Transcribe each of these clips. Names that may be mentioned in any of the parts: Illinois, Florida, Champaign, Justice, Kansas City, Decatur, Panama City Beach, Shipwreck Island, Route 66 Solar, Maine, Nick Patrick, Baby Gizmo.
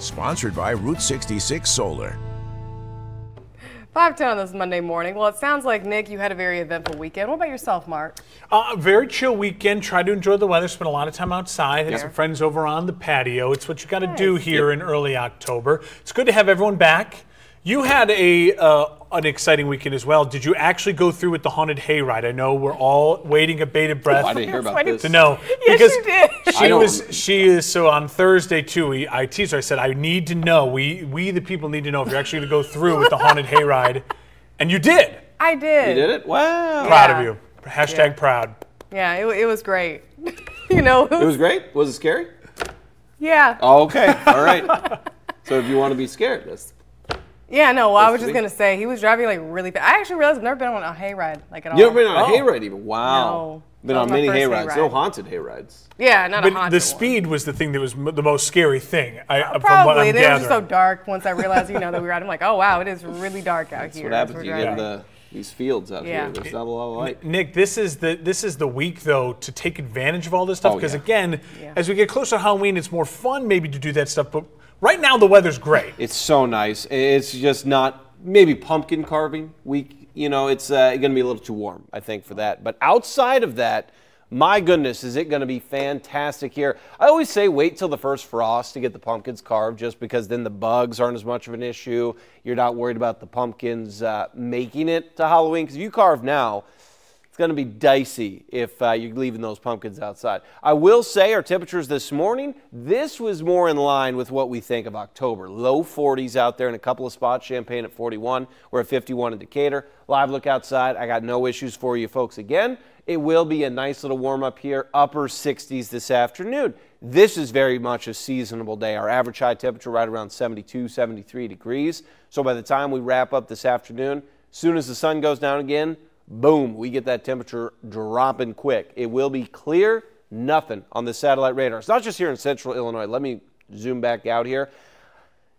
Sponsored by Route 66 Solar. 5:10 on this Monday morning. Well, it sounds like, Nick, you had a very eventful weekend. What about yourself, Mark? Very chill weekend. Tried to enjoy the weather. Spent a lot of time outside. Had some friends over on the patio. It's what you got to do here in early October. It's good to have everyone back. You had an exciting weekend as well. Did you actually go through with the haunted hayride? I know we're all waiting a bated breath. Oh, I didn't hear about this. To know. Yes, you did. So on Thursday too, I teased her. I said, I need to know. We the people need to know if you're actually going to go through with the haunted hayride, and you did. I did. You did it. Wow. Proud of you. Hashtag proud. Yeah, it was great. You know. It was great. Was it scary? Yeah. Oh, okay. All right. So if you want to be scared, that's. Yeah, no, well, I was just going to say, he was driving like really fast. I actually realized I've never been on a hayride like at all. You never been on a hayride even? Wow. No. Been on many hayrides. No haunted hayrides. Yeah, not a haunted one. The speed was the thing that was the most scary thing. Probably. It was just so dark once I realized, that we were out. I'm like, oh, wow, it is really dark out here. That's what happens. You get these fields out here. There's not a lot of light. Nick, this is the week though to take advantage of all this stuff because again, as we get closer to Halloween, it's more fun maybe to do that stuff. But right now the weather's great. It's so nice. It's just not maybe pumpkin carving week. It's going to be a little too warm, I think, for that. But outside of that, my goodness, is it going to be fantastic here. I always say wait till the first frost to get the pumpkins carved just because then the bugs aren't as much of an issue. You're not worried about the pumpkins making it to Halloween because if you carve now, it's going to be dicey if you're leaving those pumpkins outside. I will say our temperatures this morning, this was more in line with what we think of October. Low 40s out there in a couple of spots. Champaign at 41. We're at 51 in Decatur. Live look outside. I got no issues for you folks again. It will be a nice little warm up here, upper 60s this afternoon. This is very much a seasonable day. Our average high temperature right around 72, 73 degrees. So by the time we wrap up this afternoon, soon as the sun goes down again, boom, we get that temperature dropping quick. It will be clear, nothing on the satellite radar. It's not just here in central Illinois. Let me zoom back out here.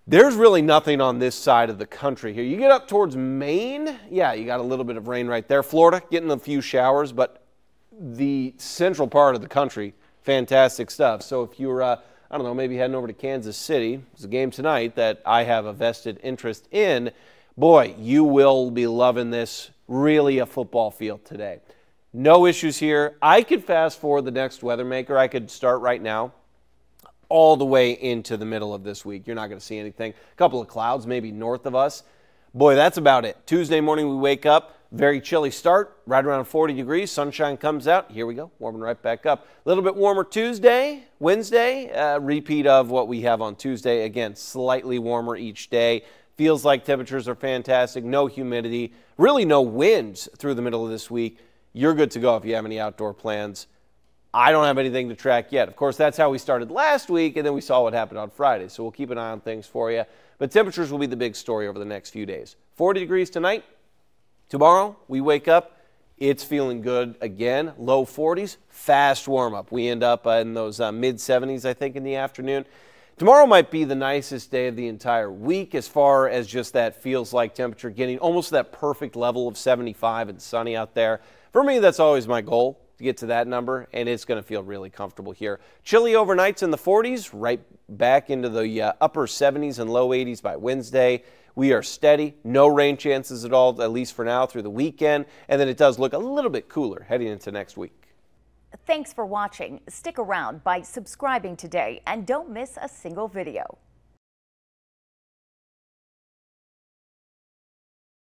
There's really nothing on this side of the country here. You get up towards Maine, you got a little bit of rain right there. Florida, getting a few showers, but the central part of the country, fantastic stuff. So if you're, I don't know, maybe heading over to Kansas City, it's a game tonight that I have a vested interest in, boy, you will be loving this. Really a football field today. No issues here. I could fast forward the next weather maker. I could start right now. All the way into the middle of this week. You're not going to see anything. A couple of clouds maybe north of us. Boy, that's about it. Tuesday morning we wake up. Very chilly start. Right around 40 degrees. Sunshine comes out. Here we go. Warming right back up. A little bit warmer Tuesday. Wednesday. Repeat of what we have on Tuesday. Again, slightly warmer each day. Feels like temperatures are fantastic. No humidity. Really no winds through the middle of this week. You're good to go if you have any outdoor plans. I don't have anything to track yet. Of course, that's how we started last week, and then we saw what happened on Friday. So we'll keep an eye on things for you. But temperatures will be the big story over the next few days. 40 degrees tonight. Tomorrow, we wake up. It's feeling good again. Low 40s, fast warm-up. We end up in those mid-70s, I think, in the afternoon. Tomorrow might be the nicest day of the entire week as far as just that feels-like temperature, getting almost that perfect level of 75 and sunny out there. For me, that's always my goal. To get to that number, and it's going to feel really comfortable here. Chilly overnights in the 40s, right back into the upper 70s and low 80s by Wednesday. We are steady, no rain chances at all, at least for now through the weekend, and then it does look a little bit cooler heading into next week. Thanks for watching. Stick around by subscribing today and don't miss a single video.